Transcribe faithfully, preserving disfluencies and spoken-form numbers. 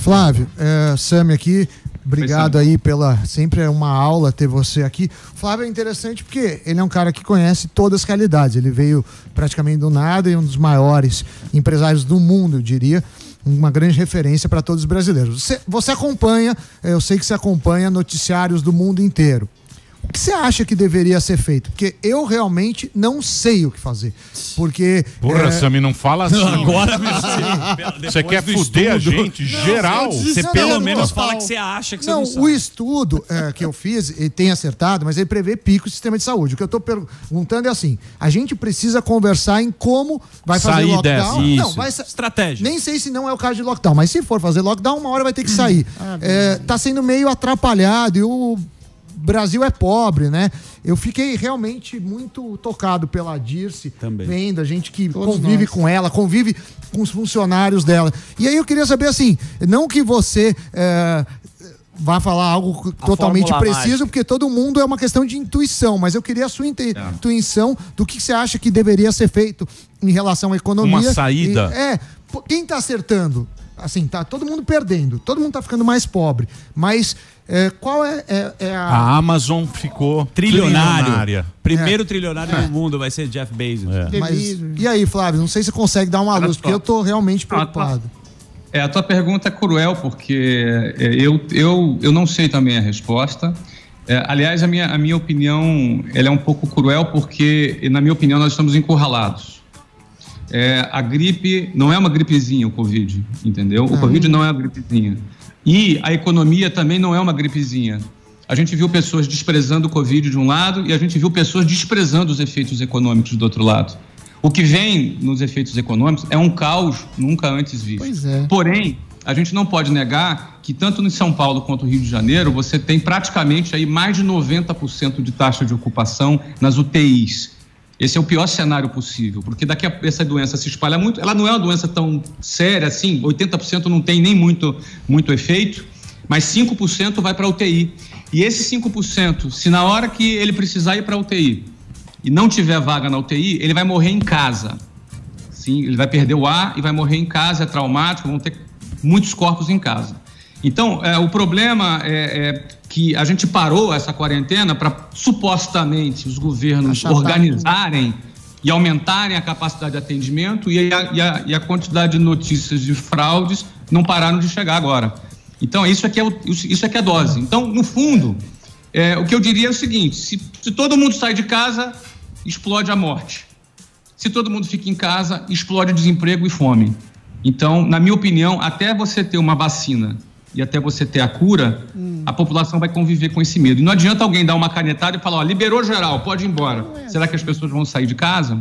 Flávio, é, Samy aqui, obrigado aí pela... Sempre é uma aula ter você aqui. Flávio é interessante porque ele é um cara que conhece todas as realidades. Ele veio praticamente do nada e é um dos maiores empresários do mundo, eu diria. Uma grande referência para todos os brasileiros. Você, você acompanha, eu sei que você acompanha noticiários do mundo inteiro. O que você acha que deveria ser feito? Porque eu realmente não sei o que fazer. Porque... Porra, é... Samy, não fala assim. Não, agora você, você quer fuder a gente? Não, geral. Você pelo menos fala que você acha que não, você não sabe. O estudo é, que eu fiz, ele tem acertado, mas ele prevê pico do sistema de saúde. O que eu estou perguntando é assim, a gente precisa conversar em como vai fazer sair lockdown. Dessa, não, vai sa... Estratégia. Nem sei se não é o caso de lockdown, mas se for fazer lockdown, uma hora vai ter que sair. Ah, é, tá sendo meio atrapalhado e o... Brasil é pobre, né? Eu fiquei realmente muito tocado pela Dirce, também. Vendo a gente que Todos convive nós. Com ela, convive com os funcionários dela. E aí eu queria saber assim, não que você é, vá falar algo a totalmente preciso, mágica. Porque todo mundo é uma questão de intuição, mas eu queria a sua intuição é. Do que você acha que deveria ser feito em relação à economia. Uma saída. E, é, quem tá acertando? Assim, tá todo mundo perdendo, todo mundo tá ficando mais pobre, mas... É, qual é, é, é a... a Amazon ficou trilionária. trilionária. Primeiro é. trilionário é. do mundo vai ser Jeff Bezos. É. Mas, e aí, Flávio, não sei se você consegue dar uma luz, porque eu tô realmente preocupado. A tua, é, a tua pergunta é cruel, porque eu, eu, eu não sei também a resposta. É, aliás, a minha, a minha opinião ela é um pouco cruel, porque, na minha opinião, nós estamos encurralados. É, a gripe não é uma gripezinha, o Covid, entendeu? O ah, Covid não é uma gripezinha. E a economia também não é uma gripezinha. A gente viu pessoas desprezando o Covid de um lado e a gente viu pessoas desprezando os efeitos econômicos do outro lado. O que vem nos efeitos econômicos é um caos nunca antes visto. Pois é. Porém, a gente não pode negar que tanto em São Paulo quanto no Rio de Janeiro você tem praticamente aí mais de noventa por cento de taxa de ocupação nas U T Is. Esse é o pior cenário possível, porque daqui a essa doença se espalha muito, ela não é uma doença tão séria assim, oitenta por cento não tem nem muito, muito efeito, mas cinco por cento vai para a U T I. E esse cinco por cento, se na hora que ele precisar ir para a U T I e não tiver vaga na U T I, ele vai morrer em casa. Sim, ele vai perder o ar e vai morrer em casa, é traumático, vão ter muitos corpos em casa. Então, é, o problema é, é que a gente parou essa quarentena para, supostamente, os governos organizarem e aumentarem a capacidade de atendimento e a, e, a, e a quantidade de notícias de fraudes não pararam de chegar agora. Então, isso é que é, isso é, que é dose. Então, no fundo, é, o que eu diria é o seguinte, se, se todo mundo sai de casa, explode a morte. Se todo mundo fica em casa, explode o desemprego e fome. Então, na minha opinião, até você ter uma vacina... e até você ter a cura, hum. a população vai conviver com esse medo. E não adianta alguém dar uma canetada e falar, ó, liberou geral, pode ir embora. É assim. Será que as pessoas vão sair de casa?